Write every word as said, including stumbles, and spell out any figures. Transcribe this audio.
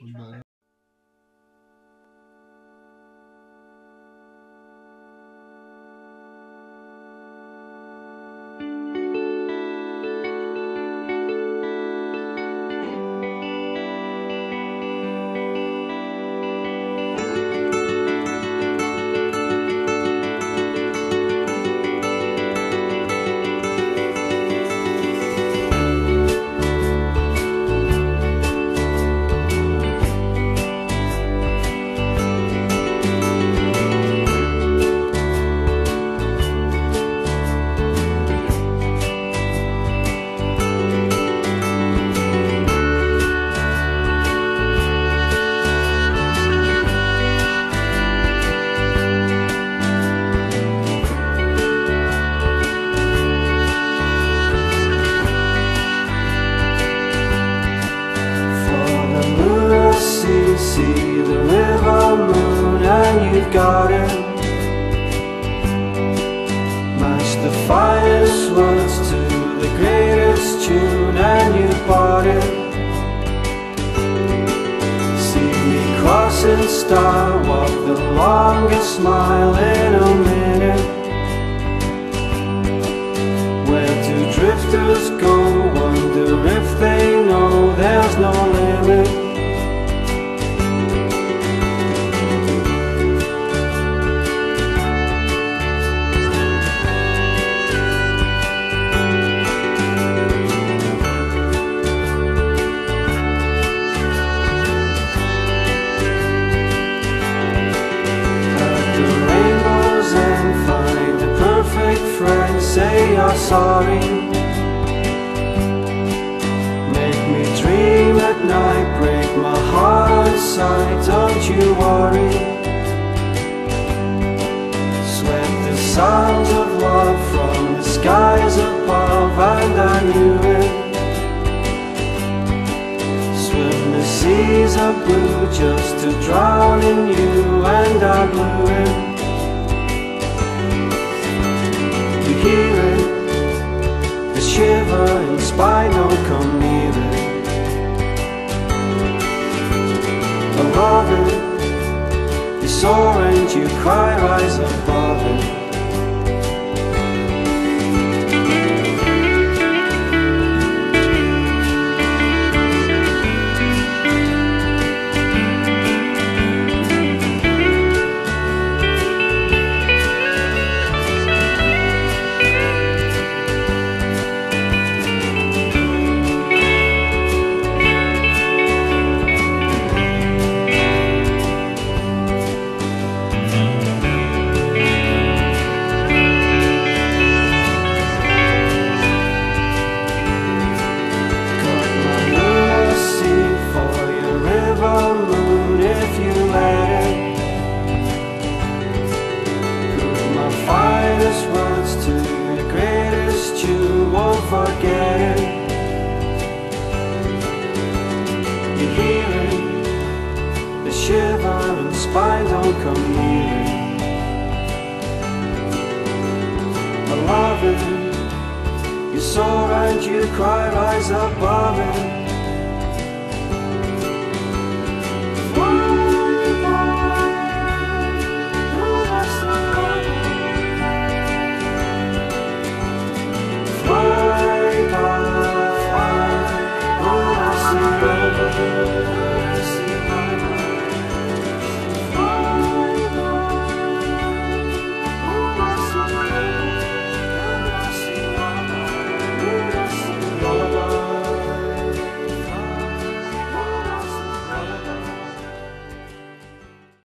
Bunlar. See the river moon and you've got it. Match the finest words to the greatest tune and you've bought it. See me cross and star, walk the longest mile in a minute. Where do drifters go? Wonder if they know there's no limit. Say you're sorry. Make me dream at night, break my heart aside, don't you worry. Sweat the sounds of love from the skies above, and I knew it. Swim the seas of blue just to drown in you, and I blew it. Hear it, the shiver and spine don't come near it. I love it, it's orange, you cry, rise above it. Forget it. You hear it, the shiver and spine don't come near it. I love it, you soar and you cry, rise above it. Thank you.